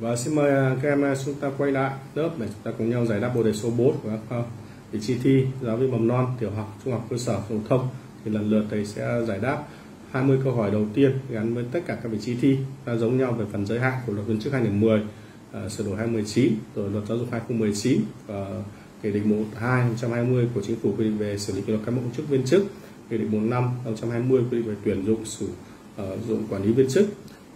Và xin mời các em chúng ta quay lại lớp để chúng ta cùng nhau giải đáp bộ đề số 4 của các để chi thi giáo viên mầm non, tiểu học, trung học cơ sở, phổ thông. Thì lần lượt thầy sẽ giải đáp 20 câu hỏi đầu tiên gắn với tất cả các vị trí thi giống nhau về phần giới hạn của Luật Viên chức 2010 sửa đổi 2019, rồi Luật Giáo dục 2019 và Nghị định 122/2020 của Chính phủ quy định về xử lý kỷ luật cán bộ công chức viên chức, Nghị định 15/2020 quy định về tuyển dụng sử dụng quản lý viên chức.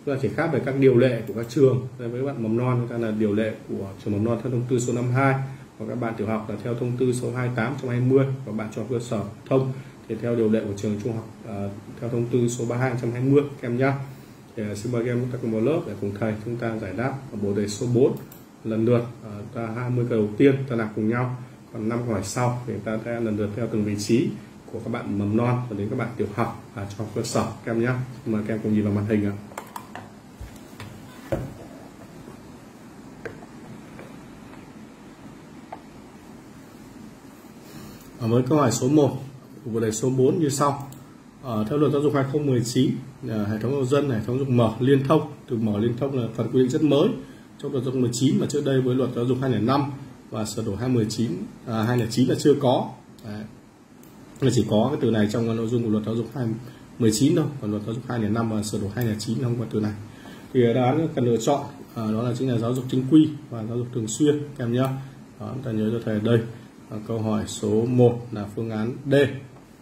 Chúng ta chỉ khác về các điều lệ của các trường. Với bạn mầm non chúng ta là điều lệ của trường mầm non theo thông tư số 52, và các bạn tiểu học là theo thông tư số 28/2020, và bạn trung học cơ sở thông thì theo điều lệ của trường trung học theo thông tư số 32/2020 các em nhé. Xin mời các em chúng ta cùng vào lớp để cùng thầy chúng ta giải đáp ở bộ đề số 4 lần lượt ta 20 câu đầu tiên ta làm cùng nhau, còn 5 câu hỏi sau thì ta sẽ lần lượt theo từng vị trí của các bạn mầm non và đến các bạn tiểu học và trung học cơ sở các em nhé. Xin mời các em cùng nhìn vào màn hình ạ. Với câu hỏi số 1 của bộ đề số 4 như sau. Theo Luật Giáo dục 2019, hệ thống giáo dân, hệ thống giáo dục mở liên thông. Từ mở liên thông là phần quy định rất mới trong Luật Giáo dục 19 mà trước đây với Luật Giáo dục 2005 và sửa đổi 2009 là chưa có. Đấy. Là chỉ có cái từ này trong nội dung của Luật Giáo dục 2019 thôi, còn Luật Giáo dục 2005 và sửa đổi 2009 không có từ này. Thì đáp án cần lựa chọn đó là chính là giáo dục chính quy và giáo dục thường xuyên các em nhé. Đó, ta nhớ cho thầy ở đây. Câu hỏi số 1 là phương án D.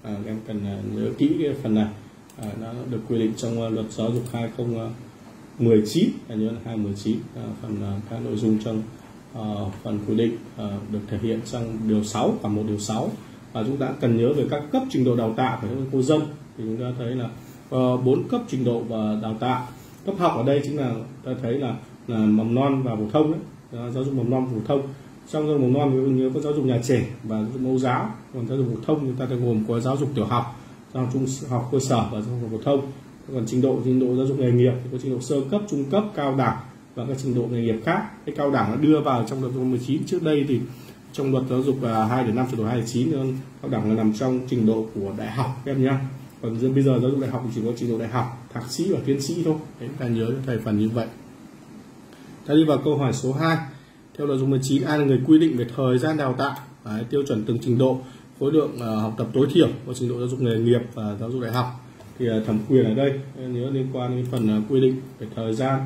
Các em cần nhớ kỹ cái phần này. Nó được quy định trong Luật Giáo dục 2019, nhớ là 2019, phần các nội dung trong phần quy định được thể hiện trong điều 6 và 1 điều 6. Và chúng ta cần nhớ về các cấp trình độ đào tạo của các cô dân. Thì chúng ta thấy là 4 cấp trình độ và đào tạo. Cấp học ở đây chính là ta thấy là mầm non và phổ thông đấy. Giáo dục mầm non phổ thông. Trong giáo dục mầm non thì nhớ có giáo dục nhà trẻ và giáo dục mẫu giáo, còn giáo dục phổ thông chúng ta gồm có giáo dục tiểu học, giáo dục trung học cơ sở và giáo dục phổ thông. Còn trình độ giáo dục nghề nghiệp thì có trình độ sơ cấp, trung cấp, cao đẳng và các trình độ nghề nghiệp khác. Cái cao đẳng nó đưa vào trong Luật 19 trước đây, thì trong Luật Giáo dục 2/5 sửa đổi 2019 cao đẳng là nằm trong trình độ của đại học các em nhá. Còn bây giờ giáo dục đại học thì chỉ có trình độ đại học, thạc sĩ và tiến sĩ thôi. Đấy, ta nhớ thầy phần như vậy. Ta đi vào câu hỏi số 2. Theo Luật Giáo dục 19, ai là người quy định về thời gian đào tạo, tiêu chuẩn từng trình độ, khối lượng học tập tối thiểu của trình độ giáo dục nghề nghiệp và giáo dục đại học. Thì thẩm quyền ở đây nhớ liên quan đến phần quy định về thời gian,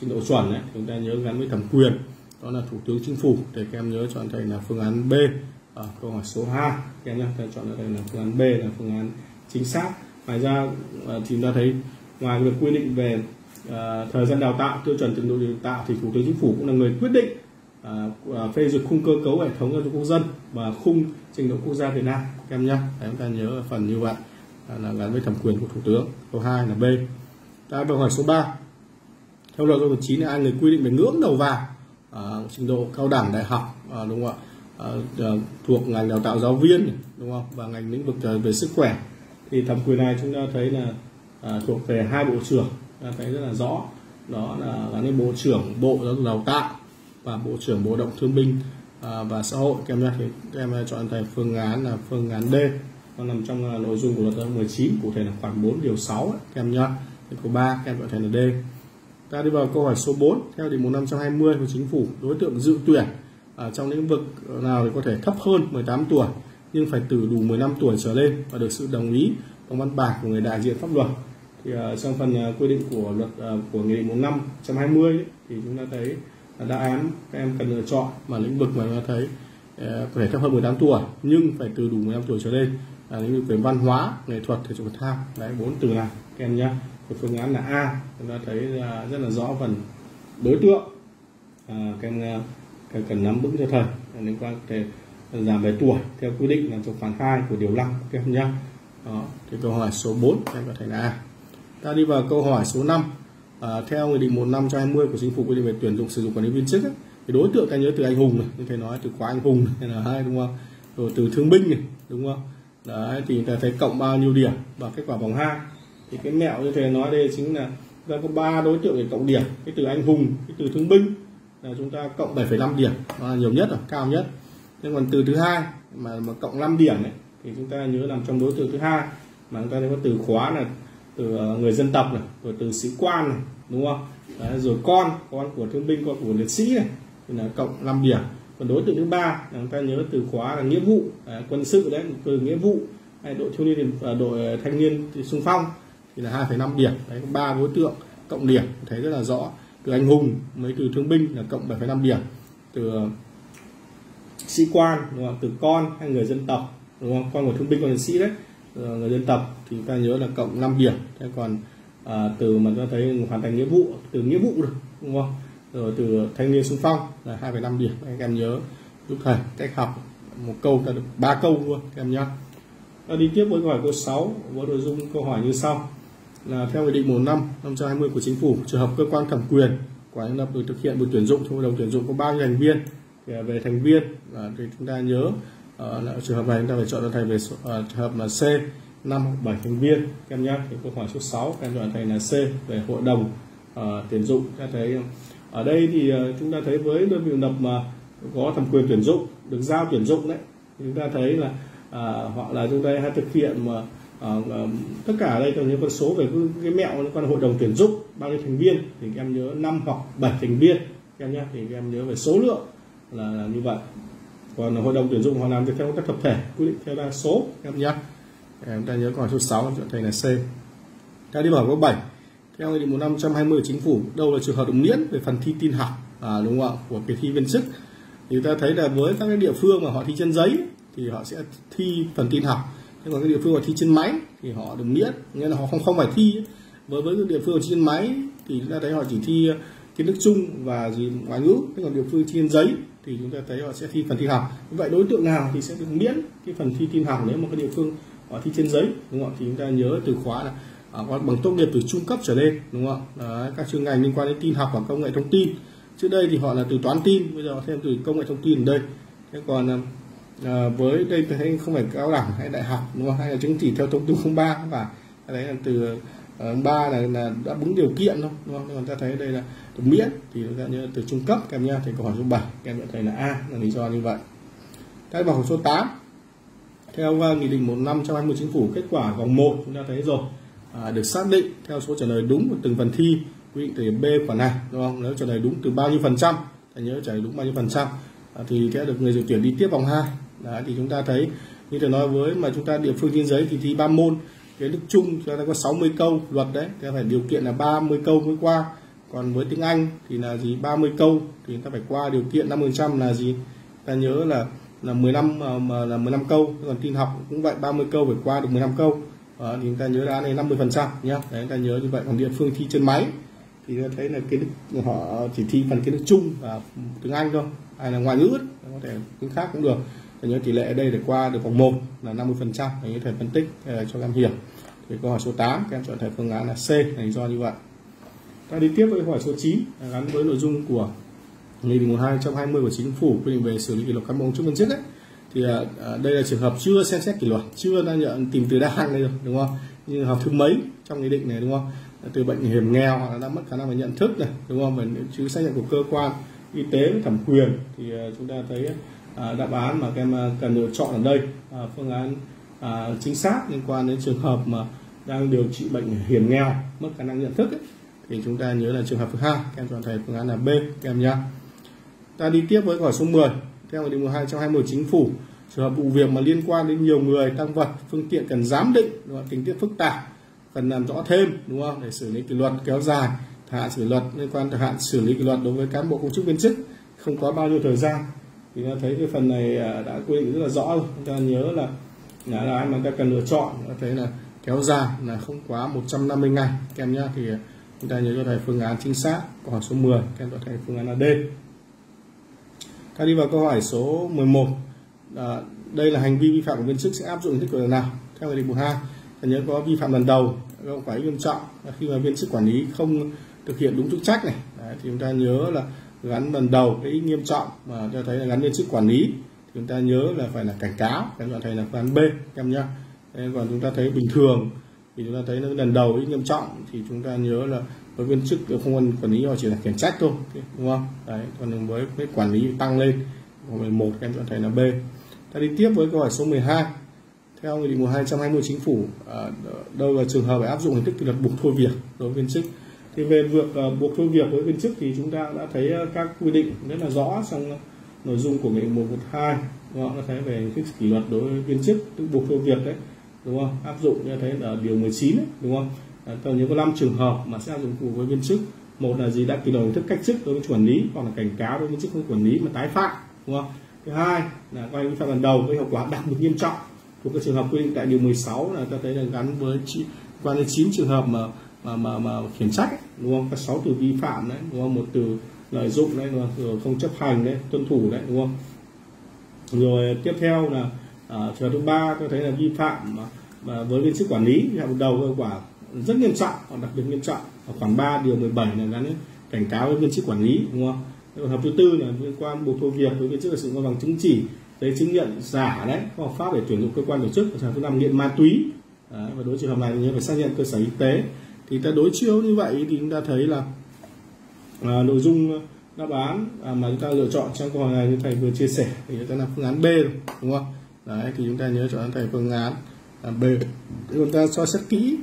trình độ chuẩn này, chúng ta nhớ gắn với thẩm quyền. Đó là Thủ tướng Chính phủ. Để các em nhớ chọn thầy là phương án B ở câu hỏi số 2. Các em nhớ chọn thầy là phương án B là phương án chính xác. Ngoài ra thì chúng ta thấy ngoài việc quy định về thời gian đào tạo, tiêu chuẩn từng trình độ đào tạo thì Thủ tướng Chính phủ cũng là người quyết định phê duyệt khung cơ cấu hệ thống giáo dục quốc dân và khung trình độ quốc gia Việt Nam các em nhé. Chúng ta nhớ phần như vậy là gắn với thẩm quyền của Thủ tướng. Câu 2 là B. Ta vào hỏi số 3. Theo Luật Giáo dục 19 là ai người quy định về ngưỡng đầu vào trình độ cao đẳng đại học, đúng không ạ, thuộc ngành đào tạo giáo viên, đúng không, và ngành lĩnh vực về sức khỏe. Thì thẩm quyền này chúng ta thấy là thuộc về hai bộ trưởng, ta thấy rất là rõ, đó là gắn với Bộ trưởng Bộ Giáo dục Đào tạo và Bộ trưởng Bộ Lao động Thương binh và Xã hội các em nhé. Thì các em chọn thầy phương án là phương án D, nó nằm trong nội dung của Luật Giáo dục 19, cụ thể là khoản 4 điều 6 ấy, các em nhé. Thì câu 3 các em chọn thầy là D. Ta đi vào câu hỏi số 4. Theo Nghị định 15/2020 của Chính phủ, đối tượng dự tuyển trong lĩnh vực nào thì có thể thấp hơn 18 tuổi nhưng phải từ đủ 15 tuổi trở lên và được sự đồng ý bằng văn bản của người đại diện pháp luật. Thì trong phần quy định của luật của Nghị định 15/2020 ấy, thì chúng ta thấy đáp án các em cần lựa chọn mà lĩnh vực mà chúng ta thấy có thể thấp hơn 18 tuổi nhưng phải từ đủ 15 tuổi trở lên là lĩnh vực về văn hóa, nghệ thuật, thể dục thể thao. Đấy, 4 từ này các em nhé. Phương án là A, chúng ta thấy rất là rõ phần đối tượng. Các em cần nắm vững cho thầy liên quan thể giảm về tuổi theo quy định là thuộc khoản 2 của điều 5 các em nhé. Đó, thì câu hỏi số 4 các em có thể là A. Ta đi vào câu hỏi số 5. Theo Nghị định 15/2020 của Chính phủ quy định về tuyển dụng sử dụng quản lý viên chức ấy, thì đối tượng ta nhớ từ anh hùng này, như thầy nói từ quá anh hùng này là 2, đúng không, rồi từ thương binh này, đúng không. Đấy, thì ta thấy cộng bao nhiêu điểm và kết quả vòng 2. Thì cái mẹo như thầy nói đây chính là ta có 3 đối tượng để cộng điểm, cái từ anh hùng, cái từ thương binh là chúng ta cộng 7,5 điểm, đó là nhiều nhất rồi, cao nhất. Nhưng còn từ thứ hai mà cộng 5 điểm ấy, thì chúng ta nhớ nằm trong đối tượng thứ hai mà chúng ta thấy có từ khóa là từ người dân tộc này, rồi từ sĩ quan này, đúng không? Đấy, rồi con của thương binh, con của liệt sĩ này thì là cộng 5 điểm. Còn đối tượng thứ ba là chúng ta nhớ từ khóa là nghĩa vụ quân sự đấy, từ nghĩa vụ hay đội thiếu niên, đội thanh niên xung phong thì là 2,5 điểm. Đấy, 3 đối tượng cộng điểm, thấy rất là rõ. Từ anh hùng mới từ thương binh là cộng 7,5 điểm, từ sĩ quan đúng không? Từ con hay người dân tộc đúng không? Con của thương binh, con liệt sĩ đấy, người dân tộc thì chúng ta nhớ là cộng 5 điểm. Thế còn từ mà chúng ta thấy hoàn thành nghĩa vụ, từ nghĩa vụ được đúng không? Rồi từ thanh niên xung phong là 2,5 điểm. Các em nhớ giúp thầy cách học một câu ta được 3 câu luôn các em nhá. Đi tiếp với câu hỏi câu 6 với nội dung câu hỏi như sau. Là theo Nghị định 115/2020 của Chính phủ, trường hợp cơ quan thẩm quyền của thành lập được thực hiện buổi tuyển dụng trong hội đồng tuyển dụng có bao nhiêu thành viên? Thì về thành viên thì chúng ta nhớ là trường hợp này chúng ta phải chọn thầy về trường hợp là C 5 hoặc 7 thành viên các em nhé. Thì câu hỏi số 6 các em chọn thầy là C về hội đồng tuyển dụng. Các em thấy ở đây thì chúng ta thấy với đơn vị thành lập mà có thẩm quyền tuyển dụng, được giao tuyển dụng đấy, chúng ta thấy là hoặc là chúng ta hay thực hiện mà tất cả ở đây có những con số về cái mẹo liên quan hội đồng tuyển dụng bao nhiêu thành viên thì các em nhớ 5 hoặc 7 thành viên các em nhé. Thì các em nhớ về số lượng là như vậy. Còn hội đồng tuyển dụng họ làm theo các tập thể, quy định theo đa số các em nhé. Chúng ta nhớ câu hỏi số 6 là chọn thầy là C. Theo đi vào câu 7. Theo Nghị định 115/20 của Chính phủ, đâu là trường hợp được miễn về phần thi tin học đúng không ạ, của kỳ thi viên chức? Thì chúng ta thấy là với các cái địa phương mà họ thi trên giấy thì họ sẽ thi phần tin học. Nhưng còn cái địa phương mà thi trên máy thì họ được miễn, nghĩa là họ không phải thi. Với các địa phương thi trên máy thì chúng ta thấy họ chỉ thi kiến thức chung và gì ngoại ngữ. Nhưng còn địa phương thi trên giấy thì chúng ta thấy họ sẽ thi phần tin học. Vậy đối tượng nào thì sẽ được miễn cái phần thi tin học nếu mà các địa phương họ thi trên giấy đúng không? Thì chúng ta nhớ từ khóa là bằng tốt nghiệp từ trung cấp trở lên đúng không? Đấy, các chuyên ngành liên quan đến tin học và công nghệ thông tin. Trước đây thì họ là từ toán tin, bây giờ họ thêm từ công nghệ thông tin ở đây. Thế còn với đây thì không phải cao đẳng hay đại học đúng không? Hay là chứng chỉ theo thông tư 03 và đấy là từ 3 là đã đúng điều kiện thôi đúng không? Còn ta thấy đây là được miễn thì chúng ta nhớ từ trung cấp kèm nha. Thì câu hỏi số 7 kèm nhận thấy là A là lý do như vậy. Cái vào số 8. Theo Nghị định 115/2020 Chính phủ, kết quả vòng 1 chúng ta thấy rồi, được xác định theo số trả lời đúng của từng phần thi, quy định từ B khoản này đúng không? Nếu trả lời đúng từ bao nhiêu %, ta nhớ trả lời đúng bao nhiêu %, thì sẽ được người dự tuyển đi tiếp vòng 2. Đấy, thì chúng ta thấy như tôi nói với mà chúng ta địa phương trên giấy thì thi 3 môn, kiến thức chung chúng ta có 60 câu luật đấy, ta phải điều kiện là 30 câu mới qua. Còn với tiếng Anh thì là gì 30 câu thì ta phải qua điều kiện 5% là gì? Ta nhớ là 15 câu. Còn tin học cũng vậy, 30 câu phải qua được 15 câu. Thì chúng ta nhớ đá này 50% nhá. Đấy, chúng ta nhớ như vậy. Còn địa phương thi trên máy thì chúng ta thấy là kiến thức họ chỉ thi phần kiến thức chung và tiếng Anh thôi, hay là ngoại ngữ ấy, có thể tiếng khác cũng được. Chúng ta nhớ tỷ lệ ở đây để qua được vòng 1 là 50%. Để có thể phân tích cho các em hiểu. Thì câu hỏi số 8 các em chọn thầy phương án là C là lý do như vậy. Ta đi tiếp với câu hỏi số 9 gắn với nội dung của Nghị định 122/20 của Chính phủ quy định về xử lý kỷ luật cán bộ công chức viên chức đấy, thì đây là trường hợp chưa xem xét kỷ luật, chưa đã nhận tìm từ đa này rồi đúng không? Như học thứ mấy trong nghị định này đúng không? Từ bệnh hiểm nghèo hoặc là đã mất khả năng về nhận thức này đúng không? Và chứ xác nhận của cơ quan y tế với thẩm quyền thì chúng ta thấy đáp án mà các em cần lựa chọn ở đây phương án chính xác liên quan đến trường hợp mà đang điều trị bệnh hiểm nghèo mất khả năng nhận thức ấy, thì chúng ta nhớ là trường hợp thứ hai các em chọn thầy phương án là B các em nhé. Ta đi tiếp với câu hỏi số 10. Theo Nghị định 122/20 Chính phủ, trường hợp vụ việc mà liên quan đến nhiều người, tăng vật, phương tiện cần giám định, tình tiết phức tạp, cần làm rõ thêm đúng không? Để xử lý kỷ luật kéo dài, thời hạn xử lý luật liên quan thời hạn xử lý kỷ luật đối với cán bộ công chức viên chức không có bao nhiêu thời gian. Thì ta thấy cái phần này đã quy định rất là rõ rồi. Chúng ta nhớ là anh ta cần lựa chọn, ta thấy là kéo dài là không quá 150 ngày các em nhá. Thì chúng ta nhớ cho thầy phương án chính xác. Câu hỏi số 10 các em chọn thầy phương án là D. Ta đi vào câu hỏi số 11. Đây là hành vi vi phạm của viên chức sẽ áp dụng hình thức kỷ luật nào? Theo Nghị định 122, ta nhớ có vi phạm lần đầu, hậu quả nghiêm trọng khi mà viên chức quản lý không thực hiện đúng chức trách này. Đấy, thì chúng ta nhớ là gắn lần đầu cái nghiêm trọng mà cho thấy là gắn viên chức quản lý thì chúng ta nhớ là phải là cảnh cáo. Các bạn thấy là phương án B em nhá. Còn chúng ta thấy bình thường thì chúng ta thấy nó lần đầu nghiêm trọng thì chúng ta nhớ là với viên chức không cần quản lý họ chỉ là khiển trách thôi đúng không? Đấy, còn với cái quản lý tăng lên 11 các em chọn thầy là B. Ta đi tiếp với câu hỏi số 12. Theo Nghị định 122/20 Chính phủ, đâu là trường hợp phải áp dụng hình thức kỷ luật buộc thôi việc đối với viên chức? Thì về việc buộc thôi việc với viên chức thì chúng ta đã thấy các quy định rất là rõ trong nội dung của Nghị định 112, họ đã thấy về hình thức kỷ luật đối với viên chức, tức buộc thôi việc đấy, đúng không? Áp dụng như thế là điều 19 đấy, đúng không? Còn nếu có 5 trường hợp mà sẽ áp dụng cùng với viên chức. Một là gì, đã kỷ luật hình thức cách chức đối với quản lý, hoặc là cảnh cáo đối với viên chức không quản lý mà tái phạm, đúng không? Thứ hai là quay vi phạm lần đầu với hậu quả đặc biệt nghiêm trọng, thuộc các trường hợp quy định tại điều 16 là ta thấy là gắn với quan đến 9 trường hợp mà khiển trách ấy, đúng không? Có 6 từ vi phạm đấy, đúng không? 1 từ lợi dụng đấy, rồi không chấp hành đấy, tuân thủ đấy, đúng không? Rồi tiếp theo là trường hợp thứ 3 tôi thấy là vi phạm mà với viên chức quản lý, vi phạm lần đầu với hậu quả rất nghiêm trọng hoặc đặc biệt nghiêm trọng. Ở khoảng 3 điều 17 là gắn cảnh cáo với viên chức quản lý, đúng không? Trường hợp thứ 4 là liên quan buộc thôi việc với viên chức là sự công bằng chứng chỉ, giấy chứng nhận giả đấy, có hợp pháp để tuyển dụng cơ quan tổ chức. Trường hợp thứ 5 nghiện ma túy đấy, và đối với trường hợp này thì phải xác nhận cơ sở y tế. Thì ta đối chiếu như vậy thì chúng ta thấy là nội dung đáp án mà chúng ta lựa chọn trong câu hỏi này như thầy vừa chia sẻ thì chúng ta là phương án B rồi, đúng không? Đấy, thì chúng ta nhớ chọn thầy phương án B. Chúng ta soi xét kỹ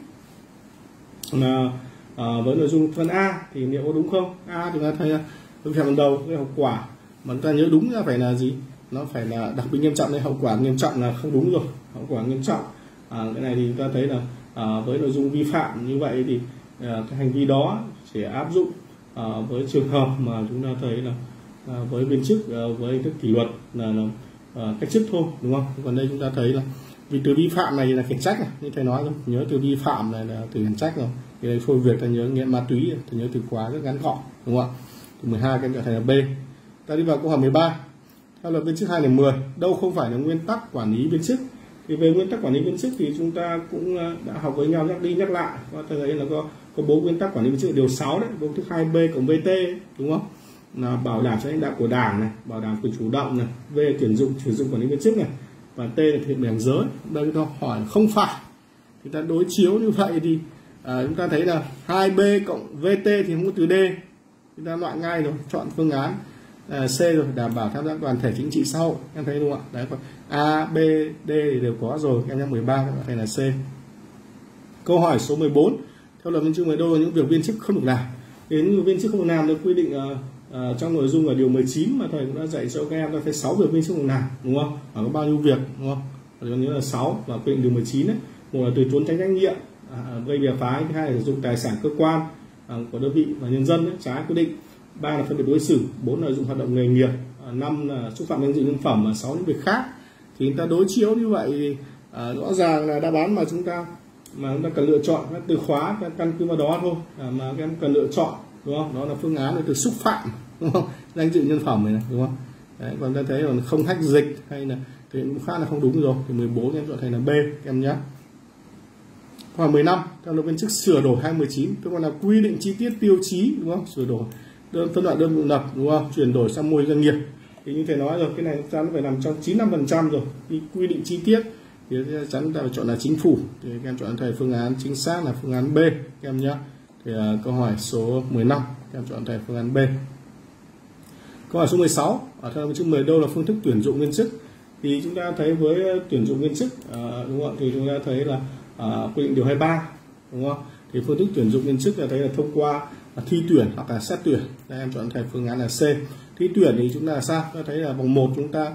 là với nội dung phần A thì liệu có đúng không? A chúng ta thấy vi phạm lần đầu cái hậu quả mà chúng ta nhớ đúng là phải là gì? Nó phải là đặc biệt nghiêm trọng, nên hậu quả nghiêm trọng là không đúng rồi. Hậu quả nghiêm trọng cái này thì chúng ta thấy là với nội dung vi phạm như vậy thì cái hành vi đó sẽ áp dụng với trường hợp mà chúng ta thấy là với viên chức với hình thức kỷ luật là cách chức thôi, đúng không? Còn đây chúng ta thấy là vì từ vi phạm này là khiển trách này, như thầy nói rồi, nhớ từ vi phạm này là từ khiển trách rồi. Thì đây thôi việc ta nhớ nghiện ma túy, ta nhớ từ khóa rất ngắn gọn, đúng không ạ? Thì 12 cái trở thành là B. Ta đi vào câu hỏi 13. Theo luật viên chức 2010, đâu không phải là nguyên tắc quản lý viên chức. Thì về nguyên tắc quản lý viên chức thì chúng ta cũng đã học với nhau nhắc đi nhắc lại, và ta thấy là có bố nguyên tắc quản lý viên chức điều 6 đấy, công thức 2B/BT, đúng không? Là bảo đảm sự lãnh đạo của Đảng này, bảo đảm quyền chủ động này, V tuyển dụng quản lý viên chức này, và T là thiện bản giới. Đây chúng ta hỏi không phải, chúng ta đối chiếu như vậy thì chúng ta thấy là 2B/VT thì không có từ D, chúng ta loại ngay rồi, chọn phương án C rồi, đảm bảo tham gia toàn thể chính trị xã hội, em thấy đúng không ạ? Đấy, còn A, B, D thì đều có rồi, em nhắc 13 các bạn thấy là C. Câu hỏi số 14, theo luật viên chức mới đôi những việc viên chức không được làm. Đến viên chức không được làm được quy định trong nội dung ở điều 19 mà thầy cũng đã dạy cho các em, ta thấy 6 việc viên chức không làm, đúng không? Và có bao nhiêu việc, đúng không? Và nhớ là 6 và quy định điều 19 đấy, một là từ trốn tránh trách nhiệm, gây bè phái, thứ hai là sử dụng tài sản cơ quan của đơn vị và nhân dân đấy, trái quy định. 3 là phân biệt đối xử, 4 là dùng hoạt động nghề nghiệp, 5 là xúc phạm danh dự nhân phẩm, và 6 những việc khác. Thì chúng ta đối chiếu như vậy thì rõ ràng là đáp án mà chúng ta cần lựa chọn các từ khóa căn cứ vào đó thôi, mà các em cần lựa chọn, đúng không? Đó là phương án là từ xúc phạm, đúng không? Danh dự nhân phẩm này này, đúng không? Đấy, còn ta thấy còn không hách dịch hay là thì cũng khá là không đúng rồi. Thì 14 em chọn thành là B em nhé. Khoảng 15, theo luật viên chức sửa đổi 2019, tức là quy định chi tiết tiêu chí, đúng không? Sửa đổi phân loại đơn vị lập, đúng không? Chuyển đổi sang mô hình doanh nghiệp. Thì như thầy nói rồi, cái này chắn phải nằm trong 95% rồi. Thì quy định chi tiết thì chắn chúng ta phải chọn là chính phủ. Thì các em chọn thầy phương án chính xác là phương án B các em nhé. Thì câu hỏi số 15 các em chọn thầy phương án B. Câu hỏi số 16, ở theo viên chức 10 đâu là phương thức tuyển dụng viên chức. Thì chúng ta thấy với tuyển dụng viên chức đúng không? Thì chúng ta thấy là quy định điều 23, đúng không? Thì phương thức tuyển dụng viên chức là thấy là thông qua thi tuyển hoặc là xét tuyển. Đây, em chọn thầy phương án là C. Thi tuyển thì chúng ta là sao? Ta thấy là vòng 1 chúng ta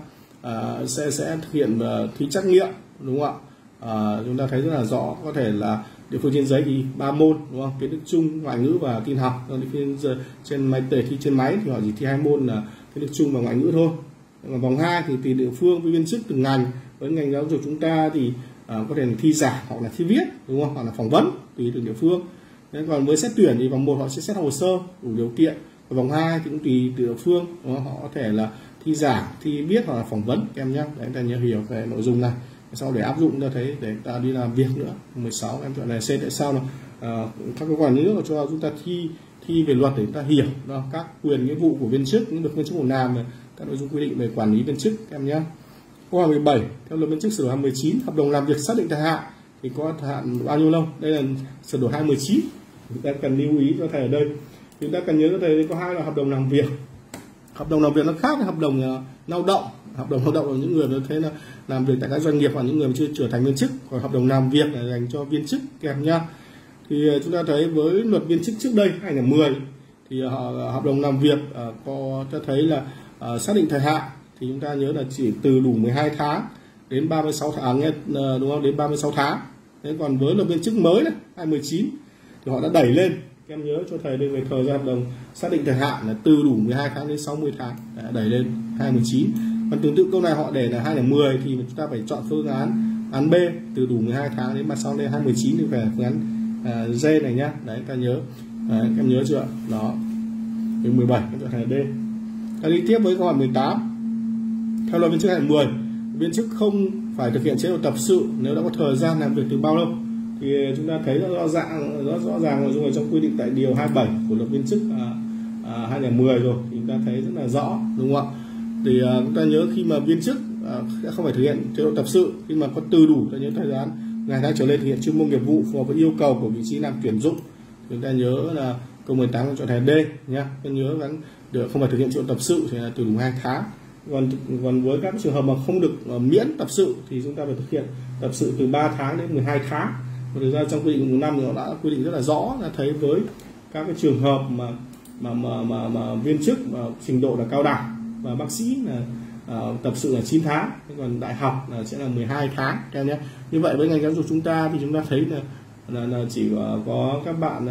sẽ thực hiện thi trắc nghiệm, đúng không ạ? Chúng ta thấy rất là rõ, có thể là địa phương trên giấy thì 3 môn, đúng không? Kiến thức chung, ngoại ngữ và tin học. Còn địa phương trên máy tẩy thi trên máy thì họ chỉ thi 2 môn là kiến thức chung và ngoại ngữ thôi. Còn vòng 2 thì tùy địa phương với viên chức từng ngành. Với ngành giáo dục chúng ta thì có thể là thi giảng hoặc là thi viết, đúng không? Hoặc là phỏng vấn tùy từng địa phương. Đấy, còn với xét tuyển thì vòng 1 họ sẽ xét hồ sơ đủ điều kiện, và vòng 2 thì cũng tùy từ địa phương, họ có thể là thi giảng, thi viết hoặc là phỏng vấn các em nhé. Đấy, ta nhớ hiểu về nội dung này sau để áp dụng ra thấy để ta đi làm việc nữa. 16 em chọn này C. Tại sao là các cơ quan nhà nước cho chúng ta thi về luật để chúng ta hiểu đó, các quyền nghĩa vụ của viên chức, những được viên chức một làm, các nội dung quy định về quản lý viên chức các em nhé. Câu hỏi 17, theo luật viên chức sửa đổi 2019, hợp đồng làm việc xác định thời hạn thì có thời hạn bao nhiêu lâu? Đây là sửa đổi 2019. Chúng ta cần lưu ý cho thầy ở đây, chúng ta cần nhớ cho thầy có hai loại hợp đồng làm việc. Hợp đồng làm việc nó khác với hợp đồng lao động. Hợp đồng lao động là những người như thế là làm việc tại các doanh nghiệp, hoặc những người chưa trở thành viên chức. Còn hợp đồng làm việc là dành cho viên chức kèm nhá. Thì chúng ta thấy với luật viên chức trước đây 2010 thì hợp đồng làm việc có cho thấy là xác định thời hạn thì chúng ta nhớ là chỉ từ đủ 12 tháng đến 36 tháng, đúng không? Đến 36 tháng. Thế còn với luật viên chức mới này 2019 thì họ đã đẩy lên, em nhớ cho thầy đây về thời gian hợp đồng xác định thời hạn là từ đủ 12 tháng đến 60 tháng, đẩy lên 2019. Còn tương tự câu này họ để là 2010 thì chúng ta phải chọn phương án B từ đủ 12 tháng đến 36 đến 2019 thì về phương án D này nhá. Đấy, ta nhớ. Đấy, em nhớ chưa? Đó. Đến 17 em chọn hàng D. Ta đi tiếp với câu hỏi 18. Theo luật viên chức 2010, viên chức không phải thực hiện chế độ tập sự nếu đã có thời gian làm việc từ bao lâu. Thì chúng ta thấy rõ ràng nội dung ở trong quy định tại điều 27 của luật viên chức 2010 rồi, thì chúng ta thấy rất là rõ, đúng không ạ? Thì chúng ta nhớ khi mà viên chức đã không phải thực hiện chế độ tập sự, khi mà có từ đủ những thời gian ngày tháng trở lên thực hiện chuyên môn nghiệp vụ phù hợp với yêu cầu của vị trí làm tuyển dụng, chúng ta nhớ là câu 18 chọn thẻ D nhá. Chúng nhớ gắn được không phải thực hiện chế độ tập sự thì là từ đủ 2 tháng. Còn với các trường hợp mà không được miễn tập sự thì chúng ta phải thực hiện tập sự từ 3 tháng đến 12 tháng. Và thực ra trong quy định 15 thì nó đã quy định rất là rõ, là thấy với các cái trường hợp mà viên chức trình độ là cao đẳng và bác sĩ là tập sự là 9 tháng, còn đại học là sẽ là 12 tháng em nhé. Như vậy với ngành giáo dục chúng ta thì chúng ta thấy là chỉ có các bạn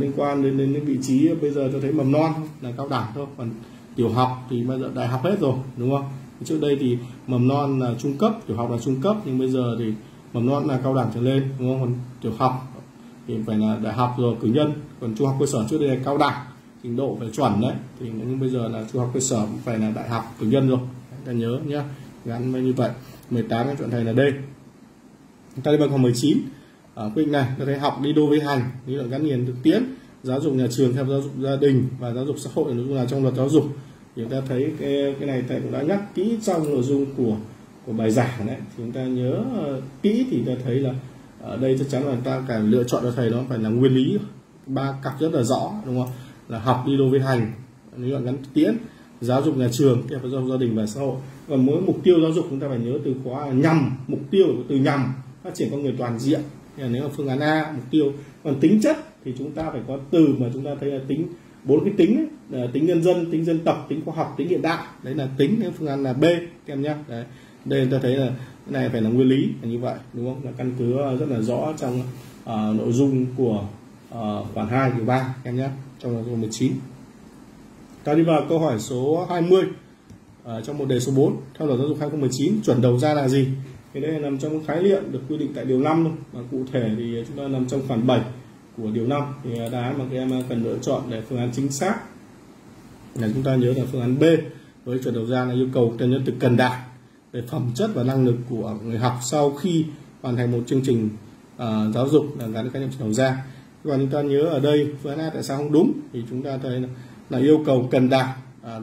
liên quan đến những vị trí bây giờ tôi thấy mầm non là cao đẳng thôi, còn tiểu học thì bây giờ đại học hết rồi, đúng không? Trước đây thì mầm non là trung cấp, tiểu học là trung cấp, nhưng bây giờ thì mầm non là cao đẳng trở lên, đúng không? Còn tiểu học thì phải là đại học rồi, cử nhân. Còn trung học cơ sở trước đây là cao đẳng, trình độ phải chuẩn đấy, thì nhưng bây giờ là trung học cơ sở cũng phải là đại học, cử nhân rồi. Ta nhớ nhá, gắn với như vậy. 18 cái chọn thầy là D. Ta đi vào khoảng 19. Ở quy định này ta thấy học đi đôi với hành, lý luận gắn liền thực tiễn, giáo dục nhà trường theo giáo dục gia đình và giáo dục xã hội, nội dung là trong luật giáo dục. Thì chúng ta thấy cái này thầy cũng đã nhắc kỹ trong nội dung của bài giảng đấy. Chúng ta nhớ kỹ thì ta thấy là ở đây chắc chắn là ta cả lựa chọn cho thầy nó phải là nguyên lý, ba cặp rất là rõ, đúng không? Là học đi đôi với hành, lý luận gắn thực tiễn, giáo dục nhà trường theo giáo dục gia đình và xã hội. Còn mỗi mục tiêu giáo dục chúng ta phải nhớ từ khóa nhằm, mục tiêu từ nhằm phát triển con người toàn diện. Nếu là phương án A mục tiêu, còn tính chất thì chúng ta phải có từ mà chúng ta thấy là tính, bốn cái tính ấy, tính nhân dân, tính dân tộc, tính khoa học, tính hiện đại, đấy là tính. Nếu phương án là B em nhé. Đấy, đây ta thấy là cái này phải là nguyên lý là như vậy, đúng không? Là căn cứ rất là rõ trong nội dung của khoản 2 điều 3 em nhé, trong câu 19. Ta đi vào câu hỏi số 20 trong một đề số 4. Theo luật giáo dục 2019, chuẩn đầu ra là gì? Cái đây nằm trong khái niệm được quy định tại điều 5 luôn, và cụ thể thì chúng ta nằm trong khoản 7 của điều 5. Thì đáp án mà các em cần lựa chọn để phương án chính xác là chúng ta nhớ là phương án B. Với chuẩn đầu ra là yêu cầu theo nhân từ cần đạt về phẩm chất và năng lực của người học sau khi hoàn thành một chương trình giáo dục, là gắn khái niệm chuẩn đầu ra. Và chúng ta nhớ ở đây phương án A tại sao không đúng, thì chúng ta thấy là yêu cầu cần đạt,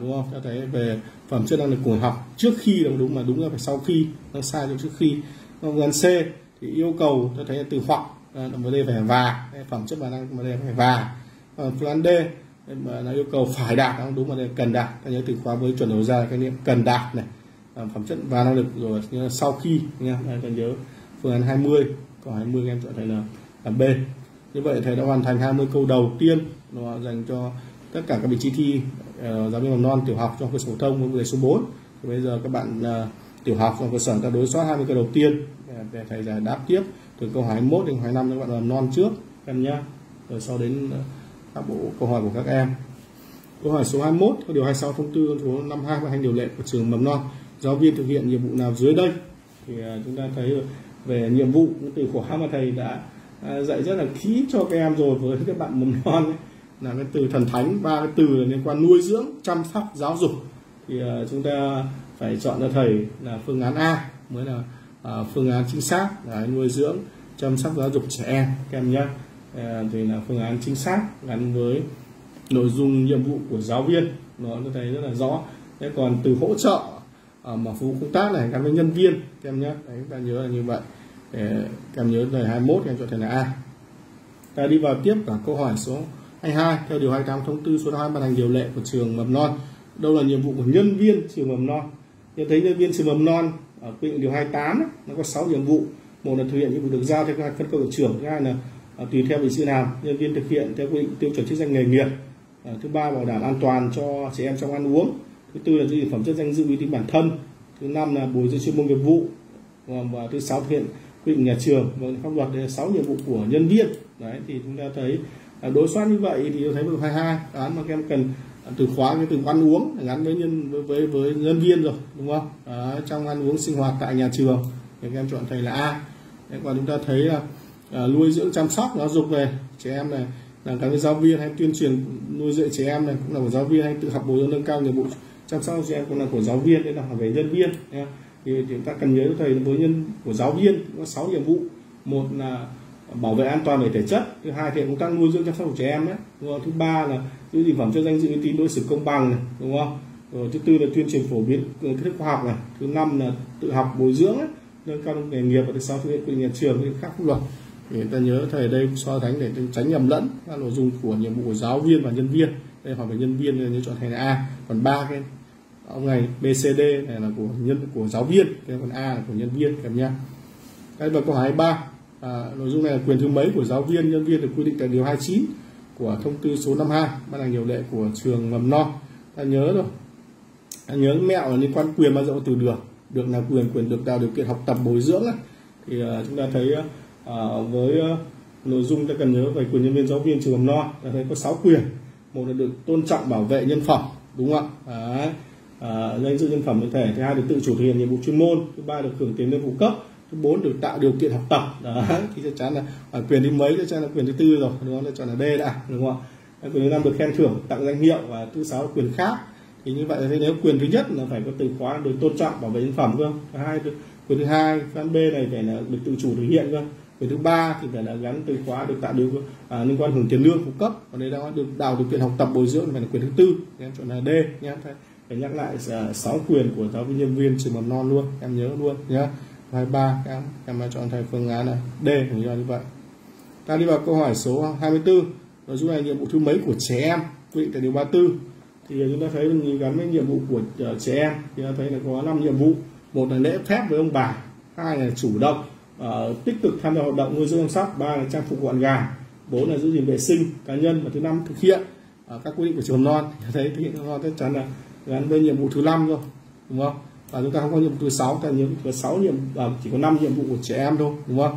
đúng không? Ta thấy về phẩm chất năng lực của người học trước khi là đúng, mà đúng là phải sau khi, nó sai trong trước khi. Còn phương án C thì yêu cầu ta thấy là từ hoặc, vấn đề phải và, phẩm chất và năng lực vấn đề phải và. Phương án D là yêu cầu phải đạt, không đúng mà đây cần đạt. Ta nhớ từ khóa với chuẩn đầu ra cái niệm cần đạt này, phẩm chất và năng lực rồi sau khi nha. Ta nhớ phương án 20, còn 20 em chọn thầy là B. Như vậy thầy đã hoàn thành 20 câu đầu tiên nó dành cho tất cả các vị trí thi giáo viên mầm non, tiểu học, trong cơ sở phổ thông với đề số 4. Thì bây giờ các bạn tiểu học trong cơ sở ta đối soát 20 câu đầu tiên để thầy giải đáp tiếp từ câu 21 đến 25 cho các bạn mầm non trước em nhé, rồi sau đến các bộ câu hỏi của các em. Câu hỏi số 21 theo điều 26 thông tư số 52 ban hành điều lệ của trường mầm non, giáo viên thực hiện nhiệm vụ nào dưới đây? Thì chúng ta thấy về nhiệm vụ từ khóa mà thầy đã dạy rất là kỹ cho các em rồi với các bạn mầm non ấy, là cái từ thần thánh, ba cái từ liên quan nuôi dưỡng, chăm sóc, giáo dục. Thì chúng ta phải chọn cho thầy là phương án A mới là phương án chính xác. Đấy, nuôi dưỡng, chăm sóc, giáo dục trẻ em các em nhé, thì là phương án chính xác gắn với nội dung nhiệm vụ của giáo viên, nó thấy rất là rõ. Thế còn từ hỗ trợ mà phục vụ công tác này gắn với nhân viên các em nhé. Đấy, ta nhớ là như vậy. Các em nhớ đề 21 em chọn thầy là A. Ta đi vào tiếp cả câu hỏi số 22 theo điều 28 thông tư số 2 ban hành điều lệ của trường mầm non. Đâu là nhiệm vụ của nhân viên trường mầm non? Nhận thấy nhân viên trường mầm non ở quy định điều 28 ấy, nó có 6 nhiệm vụ. Một là thực hiện nhiệm vụ được giao theo phân công của trưởng. Thứ hai là tùy theo vị trí làm, nhân viên thực hiện theo quy định tiêu chuẩn chức danh nghề nghiệp. Thứ ba, bảo đảm an toàn cho trẻ em trong ăn uống. Thứ tư là giữ gìn phẩm chất danh dự uy tín bản thân. Thứ năm là bồi dưỡng chuyên môn nghiệp vụ. Và thứ sáu, thực hiện quy định nhà trường và pháp luật. Đây là 6 nhiệm vụ của nhân viên. Đấy, thì chúng ta thấy đối soát như vậy thì thấy được 22 án mà các em cần từ khóa cái từ ăn uống gắn với nhân viên rồi, đúng không? Đấy, trong ăn uống sinh hoạt tại nhà trường thì các em chọn thầy là A. Đấy, còn chúng ta thấy là nuôi dưỡng chăm sóc giáo dục về trẻ em này là các giáo viên hay tuyên truyền nuôi dạy trẻ em này cũng là của giáo viên, hay tự học bồi dưỡng nâng cao nhiệm vụ chăm sóc trẻ em cũng là của giáo viên. Đấy là về nhân viên thì chúng ta cần nhớ thầy với nhân của giáo viên có 6 nhiệm vụ. Một là bảo vệ an toàn về thể chất, thứ hai thì công tác nuôi dưỡng chăm sóc của trẻ em đấy, đúng không? Thứ ba là giữ gìn phẩm chất danh dự uy tín, đối xử công bằng này, đúng không? Rồi thứ tư là tuyên truyền phổ biến kiến thức khoa học này, thứ năm là tự học bồi dưỡng nâng cao nghề nghiệp, và thứ sáu thực hiện quy định nhà trường với các pháp luật. Thì ta nhớ thầy đây so sánh để tránh nhầm lẫn các nội dung của nhiệm vụ của giáo viên và nhân viên. Đây hỏi về nhân viên nên chọn thầy là A, còn ba cái ông này BCD này là của giáo viên, cái còn A là của nhân viên kèm nhá. Đây là câu 23. Nội dung này là quyền thứ mấy của giáo viên, nhân viên được quy định tại điều 29 của thông tư số 52 ban hành điều lệ của trường mầm non. Ta nhớ rồi. Ta nhớ mẹo là liên quan quyền bao giờ từ được là quyền được tạo điều kiện học tập bồi dưỡng này. Thì chúng ta thấy với nội dung ta cần nhớ về quyền nhân viên giáo viên trường mầm non, ta thấy có 6 quyền. Một là được tôn trọng bảo vệ nhân phẩm, đúng không ạ? Danh dự nhân phẩm tập thể. Thứ hai là tự chủ thực hiện nhiệm vụ chuyên môn. Thứ ba là được hưởng tiền lương phụ cấp. Thứ bốn được tạo điều kiện học tập. Đó, thì chắc chắn là quyền thứ mấy chắc chắn là quyền thứ tư rồi, đúng không? Là chọn là D đã, đúng không ạ? Quyền thứ năm được khen thưởng, tặng danh hiệu, và thứ sáu là quyền khác. Thì như vậy thì nếu quyền thứ nhất là phải có từ khóa được tôn trọng bảo vệ nhân phẩm cơ. Quyền thứ hai, phần B này phải là được tự chủ thực hiện cơ. Quyền thứ ba thì phải là gắn từ khóa được tạo điều liên quan hưởng tiền lương phụ cấp. Còn đây đã được tạo điều kiện học tập bồi dưỡng phải là quyền thứ tư. Em chọn là D nhé. Phải nhắc lại 6 quyền của giáo viên nhân viên trường mầm non luôn, em nhớ luôn nhé. 23 em đã chọn thầy phương án này D cũng như vậy. Ta đi vào câu hỏi số 24. Nội dung này nhiệm vụ thứ mấy của trẻ em quy định tại điều 34. Thì chúng ta thấy mình gắn với nhiệm vụ của trẻ em thì ta thấy là có 5 nhiệm vụ. Một là lễ phép với ông bà, hai là chủ động tích cực tham gia hoạt động nuôi dưỡng chăm sóc, ba là trang phục gọn gàng, bốn là giữ gìn vệ sinh cá nhân, và thứ năm thực hiện các quy định của trường non. Ta thấy thực hiện trường non chắc chắn là gắn với nhiệm vụ thứ 5 rồi, đúng không? Và chúng ta không có nhiệm vụ thứ 6, ta nhớ có 6 nhiệm chỉ có 5 nhiệm vụ của trẻ em thôi, đúng không?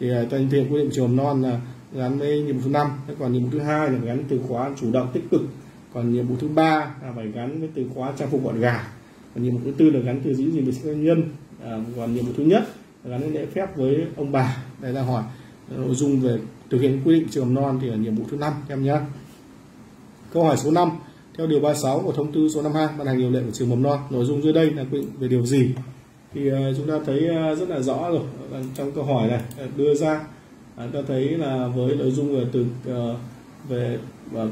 Thì ta thực quy định trường mầm non là gắn với nhiệm vụ thứ 5. Còn nhiệm vụ thứ 2 là gắn từ khóa chủ động tích cực. Còn nhiệm vụ thứ 3 là phải gắn với từ khóa trang phục gọn gàng. Còn nhiệm vụ thứ 4 là gắn từ giữ gìn vệ sinh cá nhân. Còn nhiệm vụ thứ nhất là gắn với lễ phép với ông bà. Đây là hỏi nội dung về thực hiện quy định trường mầm non thì là nhiệm vụ thứ 5 em nhé. Câu hỏi số 5. Theo điều 36 của thông tư số 52 ban hành điều lệ của trường mầm non, nội dung dưới đây là quy định về điều gì? Thì chúng ta thấy rất là rõ rồi. Trong câu hỏi này đưa ra, chúng ta thấy là với nội dung về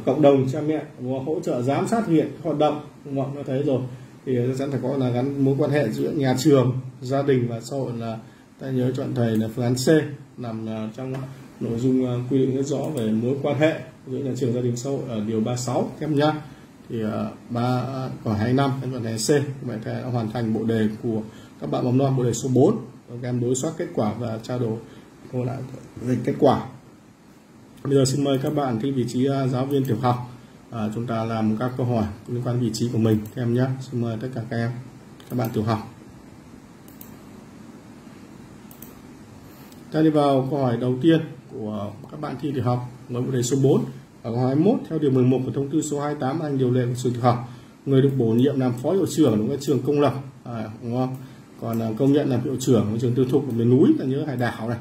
cộng đồng cha mẹ, hỗ trợ giám sát thực hiện hoạt động, chúng ta thấy rồi. Thì chắc chắn phải có là gắn mối quan hệ giữa nhà trường, gia đình và xã hội, là ta nhớ chọn thầy là phương án C, nằm trong nội dung quy định rất rõ về mối quan hệ giữa nhà trường, gia đình, xã hội ở điều 36 các em nhé. Thì 3 và 25 em chọn đề C. Vậy thầy đã hoàn thành bộ đề của các bạn mầm non, bộ đề số 4. Các em đối soát kết quả và trao đổi lại về kết quả. Bây giờ xin mời các bạn thi vị trí giáo viên tiểu học. Chúng ta làm các câu hỏi liên quan vị trí của mình các em nhé. Xin mời tất cả các em, các bạn tiểu học. Ta đi vào câu hỏi đầu tiên của các bạn thi tiểu học với bộ đề số 4. Ở câu 21, theo điều 11 của thông tư số 28 ban hành điều lệ của trường tiểu học, người được bổ nhiệm làm phó hiệu trưởng của các trường công lập, đúng không? Còn công nhận làm hiệu trưởng của trường tư thục của miền núi, ta nhớ hải đảo này.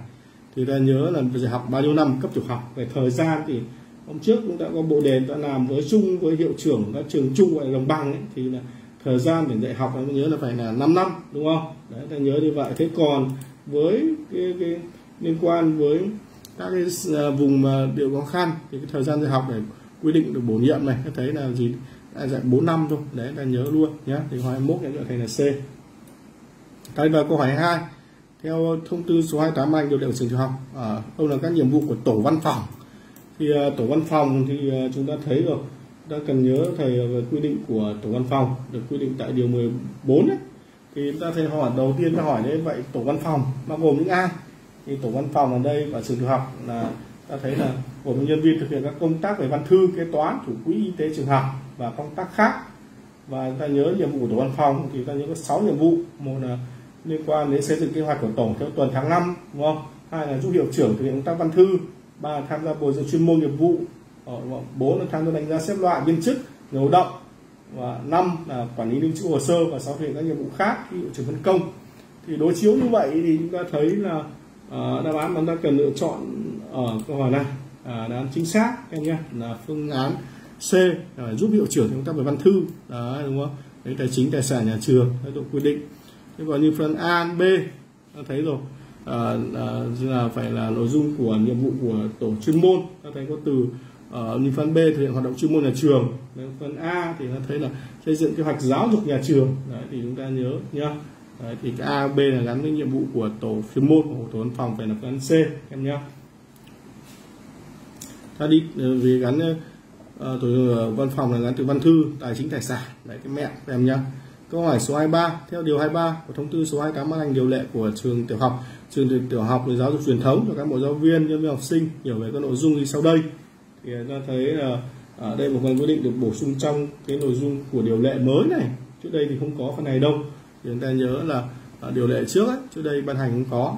Thì ta nhớ là phải học bao nhiêu năm cấp tiểu học. Về thời gian thì hôm trước cũng đã có bộ đề đã làm với chung với hiệu trưởng các trường chung gọi là đồng bằng ấy, thì là thời gian để dạy học ta nhớ là phải là 5 năm, đúng không? Đấy, ta nhớ như vậy. Thế còn với cái liên quan với các cái vùng mà điều khó khăn thì cái thời gian dạy học này quy định được bổ nhiệm này, ta thấy là gì, dạy 4 năm thôi, đấy ta nhớ luôn nhé. Thì câu 21 em chọn thầy là C. Cái vào câu 22, theo thông tư số 28 ban hành điều lệ của trường tiểu học, đâu là các nhiệm vụ của tổ văn phòng? Thì tổ văn phòng thì chúng ta thấy rồi, ta cần nhớ thầy về quy định của tổ văn phòng được quy định tại điều 14 ấy. Thì ta thầy hỏi đầu tiên ta hỏi đấy, vậy tổ văn phòng bao gồm những ai? Thì tổ văn phòng ở đây và trường tiểu học là ta thấy là gồm nhân viên thực hiện các công tác về văn thư, kế toán, thủ quỹ, y tế trường học và công tác khác. Và chúng ta nhớ nhiệm vụ của tổ văn phòng thì ta nhớ có 6 nhiệm vụ. Một là liên quan đến xây dựng kế hoạch của tổ theo tuần tháng năm, đúng không? Hai là giúp hiệu trưởng thực hiện công tác văn thư. Ba là tham gia bồi dưỡng chuyên môn nghiệp vụ. 4 là tham gia đánh giá xếp loại viên chức, người lao động. Và 5 là quản lý lưu trữ hồ sơ và 6 thực hiện các nhiệm vụ khác khi hiệu trưởng phân công. Thì đối chiếu như vậy thì chúng ta thấy là đáp án mà chúng ta cần lựa chọn ở câu hỏi này, đáp án chính xác em nhé, là phương án C, giúp hiệu trưởng chúng ta về văn thư. Đấy, đúng không? Đấy, tài chính, tài sản nhà trường, thái độ quy định. Thế còn như phần A, B ta thấy rồi, là phải là nội dung của nhiệm vụ của tổ chuyên môn. Ta thấy có từ như phần B thực hiện hoạt động chuyên môn nhà trường. Đấy, phần A thì ta thấy là xây dựng kế hoạch giáo dục nhà trường. Đấy, thì chúng ta nhớ nhá. Đấy, thì cái A, B là gắn với nhiệm vụ của tổ chuyên môn, của tổ văn phòng phải là phương án C em nhé. Ta đi vì gắn tổ văn phòng là gắn từ văn thư, tài chính, tài sản. Đấy cái mẹ em nhá. Câu hỏi số 23, theo điều 23 của thông tư số 28 ban hành điều lệ của trường tiểu học về giáo dục truyền thống cho cán bộ giáo viên, nhân viên học sinh hiểu về các nội dung như sau đây. Thì ta thấy là ở đây một phần quy định được bổ sung trong cái nội dung của điều lệ mới này. Trước đây thì không có phần này đâu. Thì chúng ta nhớ là điều lệ trước ấy, trước đây ban hành cũng có,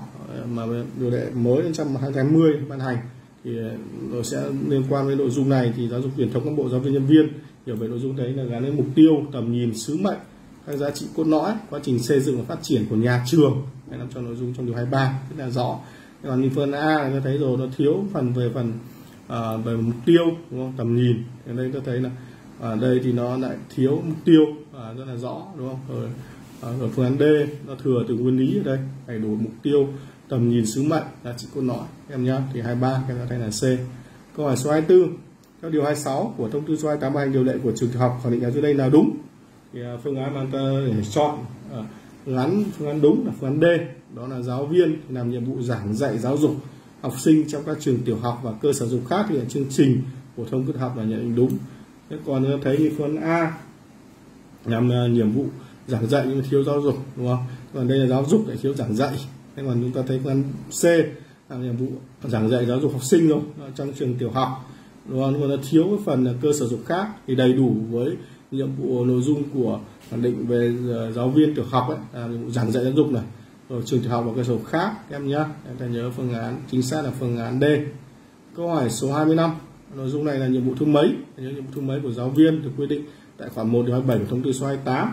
mà điều lệ mới 120 ban hành thì nó sẽ liên quan với nội dung này. Thì giáo dục truyền thống cán bộ giáo viên nhân viên hiểu về nội dung đấy là gắn với mục tiêu, tầm nhìn, sứ mệnh, các giá trị cốt lõi, quá trình xây dựng và phát triển của nhà trường. Đây làm cho nội dung trong điều 23 rất là rõ. Còn như phần A là ta thấy rồi, nó thiếu phần về mục tiêu, đúng không? Tầm nhìn. Ở đây ta thấy là ở đây thì nó lại thiếu mục tiêu rất là rõ, đúng không? Ở phương án D nó thừa từ nguyên lý ở đây, phải đủ mục tiêu, tầm nhìn, sứ mệnh, giá trị cốt lõi em nhá. Thì 23 cái này là C. Câu hỏi số 24, theo điều 26 của thông tư số 28 ban hành điều lệ của trường tiểu học khẳng định là dưới đây là đúng. Thì phương án mà ta để chọn phương án đúng là phương án D, đó là giáo viên làm nhiệm vụ giảng dạy giáo dục học sinh trong các trường tiểu học và cơ sở dục khác thì là chương trình phổ thông cấp học là nhận định đúng. Thế còn ta thấy thì phương án A làm nhiệm vụ giảng dạy nhưng mà thiếu giáo dục, đúng không? Còn đây là giáo dục lại thiếu giảng dạy. Thế còn chúng ta thấy phương án C làm nhiệm vụ giảng dạy giáo dục học sinh rồi trong trường tiểu học, đúng không? Nhưng mà nó thiếu cái phần là cơ sở dục khác thì đầy đủ với nhiệm vụ nội dung của khẳng định về giáo viên tiểu học ấy, là nhiệm vụ giảng dạy giáo dục này, rồi trường tiểu học và cơ sở khác em nhá. Em ta nhớ phương án chính xác là phương án D. Câu hỏi số 25, nội dung này là nhiệm vụ thứ mấy? Nhiệm vụ thứ mấy của giáo viên được quy định tại khoản 1 điều 27 của thông tư số 28.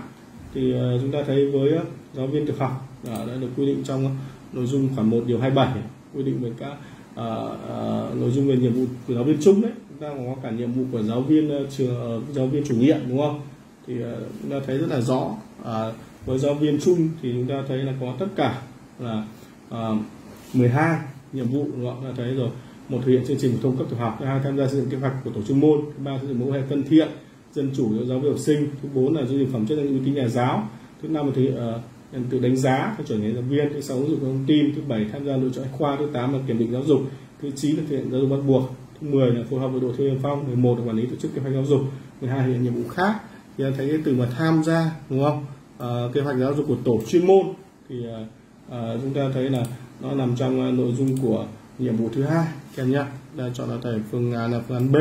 Thì chúng ta thấy với giáo viên tiểu học đã được quy định trong nội dung khoản 1 điều 27, quy định về các nội dung về nhiệm vụ của giáo viên chung đấy. Chúng ta còn có cả nhiệm vụ của giáo viên chủ nhiệm, đúng không? Thì chúng ta thấy rất là rõ. Với giáo viên chung thì chúng ta thấy là có tất cả là 12 nhiệm vụ, đúng không? Chúng ta thấy rồi, một thực hiện chương trình phổ thông cấp tiểu học, thứ hai tham gia xây dựng kế hoạch của tổ chuyên môn, thứ ba xây dựng mẫu hệ thân thiện dân chủ cho giáo viên học sinh, thứ 4 là giữ gìn phẩm chất uy tín nhà giáo, thứ 5 là tự đánh giá các chuẩn nghề giáo viên, thứ 6 ứng dụng thông tin, thứ 7 tham gia lựa chọn khoa, thứ 8 là kiểm định giáo dục, thứ 9 là thực hiện giáo dục bắt buộc, thứ 10 là phù hợp với độ thiêu niên phong, 11 là quản lý tổ chức kế hoạch giáo dục, 12 là nhiệm vụ khác. Thì thấy cái từ mà tham gia, đúng không? Kế hoạch giáo dục của tổ chuyên môn thì chúng ta thấy là nó nằm trong nội dung của nhiệm vụ thứ 2 em nhá. Đây chọn là thầy phương án là phương án B,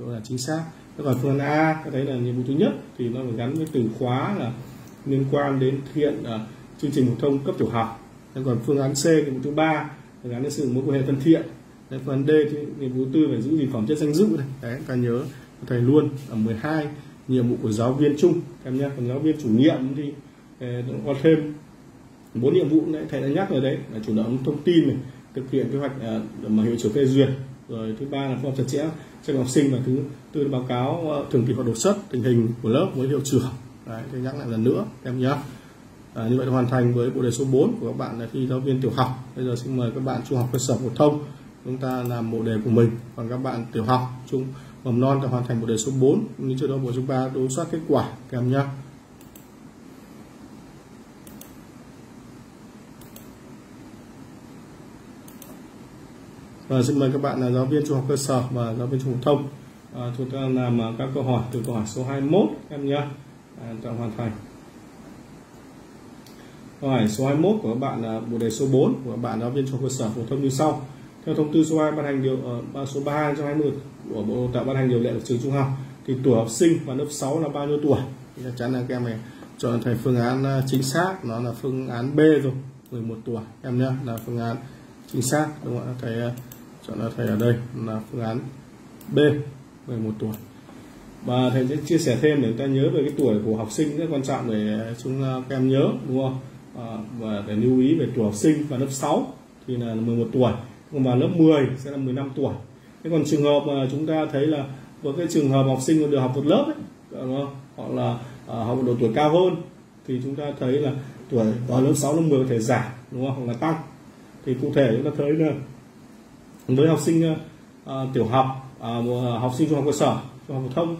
đó là chính xác. Còn phương A ta thấy là nhiệm vụ thứ nhất thì nó phải gắn với từ khóa là liên quan đến thực hiện chương trình phổ thông cấp tiểu học. Còn phương án C nhiệm vụ thứ 3 phải gắn với sự mối quan hệ thân thiện. Đấy, phương án D thì nhiệm vụ 4 phải giữ gìn phẩm chất danh dự này. Đấy, ta nhớ thầy luôn ở 12 nhiệm vụ của giáo viên chung em nhé. Còn giáo viên chủ nhiệm thì có thêm 4 nhiệm vụ đấy, thầy đã nhắc rồi đấy, là chủ động thông tin này, thực hiện kế hoạch mà hiệu trưởng phê duyệt, rồi thứ 3 là phối hợp chặt chẽ cho học sinh, và thứ 4 là báo cáo thường kỳ hoặc đột xuất tình hình của lớp với hiệu trưởng. Đấy, tôi nhắc lại lần nữa em nhé. Như vậy hoàn thành với bộ đề số 4 của các bạn là thi giáo viên tiểu học. Bây giờ xin mời các bạn trung học cơ sở phổ thông chúng ta làm bộ đề của mình, còn các bạn tiểu học trung mầm non đã hoàn thành bộ đề số 4 như trước đó bộ chúng ta đối soát kết quả kèm nhé. Và xin mời các bạn là giáo viên trung học cơ sở và giáo viên trung học phổ thông chúng ta làm các câu hỏi từ câu hỏi số 21 em nhé, ta hoàn thành. Câu hỏi số 21 của các bạn là bộ đề số 4 của các bạn giáo viên trung học cơ sở phổ thông như sau. Theo thông tư số 2 ban hành số 32/2020 của Bộ Đào tạo ban hành điều lệ trường trung học thì tuổi học sinh vào lớp 6 là bao nhiêu tuổi? Chắc chắn là các em này chọn thành phương án chính xác, nó là phương án B rồi, 11 tuổi em nhé, là phương án chính xác, đúng không ạ? Thầy chọn là thầy ở đây là phương án B, 11 tuổi. Và thầy sẽ chia sẻ thêm để chúng ta nhớ về cái tuổi của học sinh rất quan trọng để các em nhớ, đúng không? Và để lưu ý về tuổi học sinh vào lớp 6 thì là 11 tuổi, còn vào lớp 10 sẽ là 15 tuổi. Thế còn trường hợp mà chúng ta thấy là với cái trường hợp học sinh còn được học một lớp ấy, đúng không? Hoặc là học độ tuổi cao hơn thì chúng ta thấy là tuổi vào lớp 6 lớp 10 có thể giảm, đúng không? Hoặc là tăng. Thì cụ thể chúng ta thấy là với học sinh tiểu học, học sinh trung học cơ sở, trung học phổ thông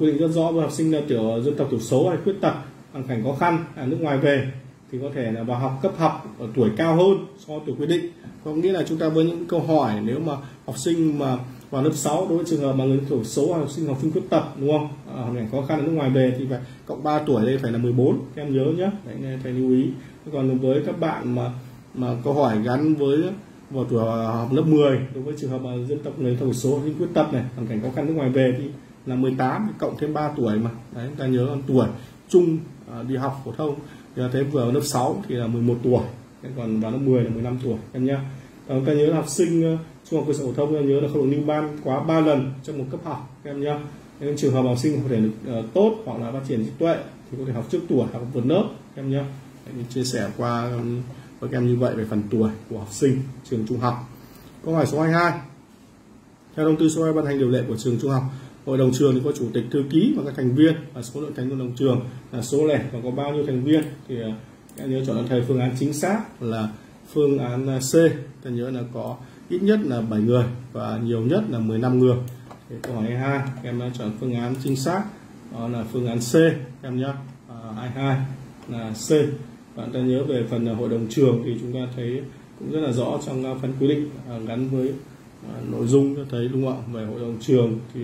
quy định rất rõ với học sinh là tiểu dân tộc thiểu số hay khuyết tật, hoàn cảnh khó khăn, nước ngoài về thì có thể là vào học cấp học ở tuổi cao hơn so với tuổi quy định. Có nghĩa là chúng ta với những câu hỏi nếu mà học sinh mà vào lớp 6 đối với trường hợp mà người thiểu số, học sinh khuyết tật, đúng không, hoàn cảnh khó khăn ở nước ngoài về thì phải cộng 3 tuổi, đây phải là 14, các em nhớ nhé, thầy lưu ý. Còn với các bạn mà câu hỏi gắn với vào tuổi học lớp 10 đối với trường hợp mà dân tộc người thiểu số, học sinh khuyết tật này, hoàn cảnh khó khăn nước ngoài về thì là 18 cộng thêm 3 tuổi mà. Đấy, ta nhớ tuổi trung đi học phổ thông thì là thế, vừa vào lớp 6 thì là 11 tuổi, còn vào lớp 10 là 15 tuổi em nhé. Ta nhớ là học sinh trung học cơ sở phổ thông, ta nhớ là không được lưu ban quá 3 lần trong một cấp học em nhé. Nên trường hợp học sinh có thể được tốt hoặc là phát triển trí tuệ thì có thể học trước tuổi, học vượt lớp em nhé. Mình chia sẻ qua với các em như vậy về phần tuổi của học sinh trường trung học. Câu hỏi số 22. Theo thông tư số 2 ban hành điều lệ của trường trung học, hội đồng trường thì có chủ tịch, thư ký và các thành viên, và số lượng thành viên hội đồng trường là số lẻ và có bao nhiêu thành viên thì các em nhớ chọn thầy phương án chính xác là phương án C. Ta nhớ là có ít nhất là 7 người và nhiều nhất là 15 người. Thì câu hỏi 22 các em đã chọn phương án chính xác, đó là phương án C em nhé. 22 là C. Bạn ta nhớ về phần hội đồng trường thì chúng ta thấy cũng rất là rõ trong phần quy định gắn với nội dung, cho thấy đúng không ạ, về hội đồng trường thì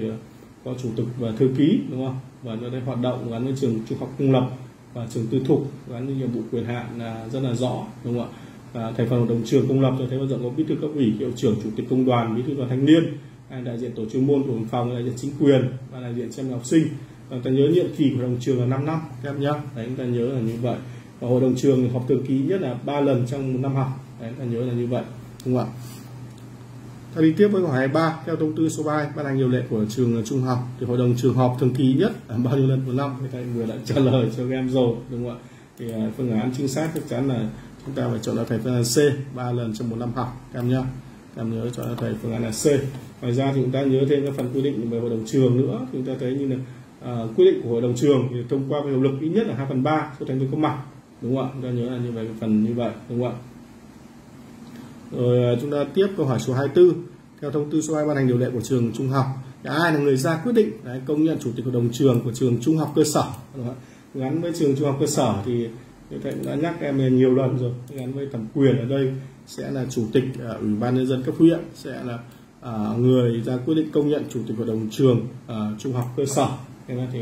có chủ tịch và thư ký, đúng không, và cho đây hoạt động gắn với trường trung học công lập và trường tư thục gắn với nhiệm vụ quyền hạn là rất là rõ, đúng không ạ. Và thành phần hội đồng trường công lập cho thấy bao giờ có bí thư cấp ủy, hiệu trưởng, chủ tịch công đoàn, bí thư đoàn thanh niên, đại diện tổ chuyên môn, tổ văn phòng, đại diện chính quyền và đại diện cha mẹ học sinh. Ta nhớ nhiệm kỳ của hội đồng trường là 5 năm các em nhé. Đấy, chúng ta nhớ là như vậy. Và hội đồng trường họp thường kỳ nhất là 3 lần trong một năm học. Đấy, ta nhớ là như vậy, đúng không ạ. Ta đi tiếp với câu hỏi 23. Theo thông tư số 3 ban hành điều lệ của trường trung học thì hội đồng trường họp thường kỳ nhất là bao nhiêu lần một năm? Thì thầy vừa đã trả lời cho các em rồi, đúng không ạ. Thì phương án chính xác chắc chắn là chúng ta phải chọn là thầy phương án C, 3 lần trong một năm học các em nhé. Các em nhớ chọn là thầy phương án là C. Ngoài ra thì chúng ta nhớ thêm các phần quy định về hội đồng trường nữa. Chúng ta thấy như là quy định của hội đồng trường thì thông qua hiệu lực ít nhất là 2/3 số thành viên có mặt, đúng không ạ. Chúng ta nhớ là như vậy, phần như vậy, đúng không ạ. Rồi chúng ta tiếp câu hỏi số 24. Theo thông tư số 2 ban hành điều lệ của trường trung học thì ai là người ra quyết định công nhận chủ tịch hội đồng trường của trường trung học cơ sở, đúng không ạ? Gắn với trường trung học cơ sở thì thầy cũng đã nhắc em nhiều lần rồi, gắn với thẩm quyền ở đây sẽ là chủ tịch ủy ban nhân dân cấp huyện sẽ là người ra quyết định công nhận chủ tịch hội đồng trường trung học cơ sở. Thế nên thì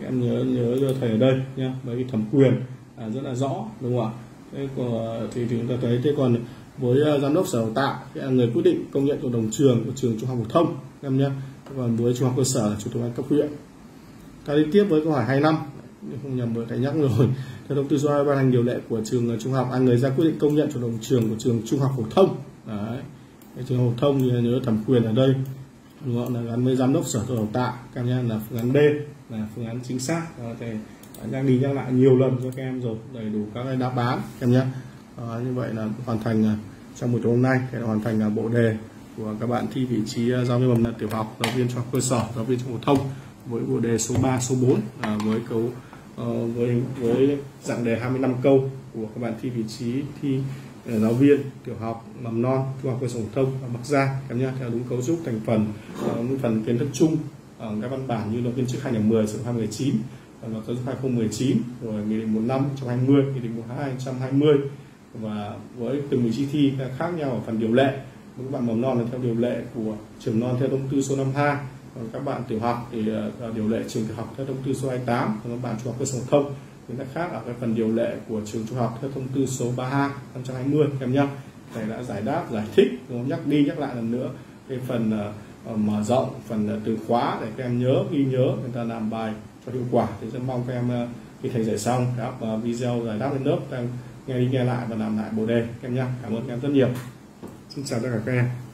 các em nhớ cho thầy ở đây nhé, bởi vì thẩm quyền rất là rõ, đúng không ạ. Thế còn, thì chúng ta thấy thế còn với giám đốc sở đào tạo là người quyết định công nhận hội đồng trường của trường trung học phổ thông em nhé. Còn với trung học cơ sở là chủ tịch cấp huyện. Ta đi tiếp với câu hỏi 25. Không nhầm với thầy nhắc rồi. Theo thông tư số 2 ban hành điều lệ của trường trung học, ai người ra quyết định công nhận hội đồng trường của trường trung học phổ thông. Đấy, trường phổ thông thì nhớ thẩm quyền ở đây, đúng không, là gắn với giám đốc sở đào tạo các em nhé, là phương án D là phương án chính xác. Thầy đang đi nhắc lại nhiều lần cho các em rồi, đầy đủ các cái đáp án các em nhé. Như vậy là hoàn thành trong buổi tối hôm nay, thì hoàn thành bộ đề của các bạn thi vị trí giáo viên mầm non tiểu học, giáo viên trung học cơ sở, giáo viên trung học phổ thông với bộ đề số 3, số 4 với dạng đề 25 câu của các bạn thi vị trí thi giáo viên tiểu học, mầm non, trung học cơ sở phổ thông ở Bắc Giang các em nhé, theo đúng cấu trúc thành phần phần kiến thức chung ở các văn bản như Luật Viên chức 2010, Sửa đổi 2019, Luật Giáo dục 2019, rồi Nghị định 15/2020, Nghị định 122/2020, và với từng vị trí thi khác nhau ở phần điều lệ. Với các bạn mầm non là theo điều lệ của trường non theo thông tư số 52, còn các bạn tiểu học thì điều lệ trường tiểu học theo thông tư số 28, còn các bạn trung học cơ sở phổ thông thì nó khác ở cái phần điều lệ của trường trung học theo thông tư số 32/2020 em nhé. thầy đã giải đáp, giải thích, nhắc đi nhắc lại lần nữa cái phần mở rộng, phần từ khóa để các em nhớ, ghi nhớ, người ta làm bài cho hiệu quả. Thì rất mong các em khi thầy dạy xong các video giải đáp lên lớp, các em nghe đi nghe lại và làm lại bộ đề các em nhé. Cảm ơn các em rất nhiều. Xin chào tất cả các em.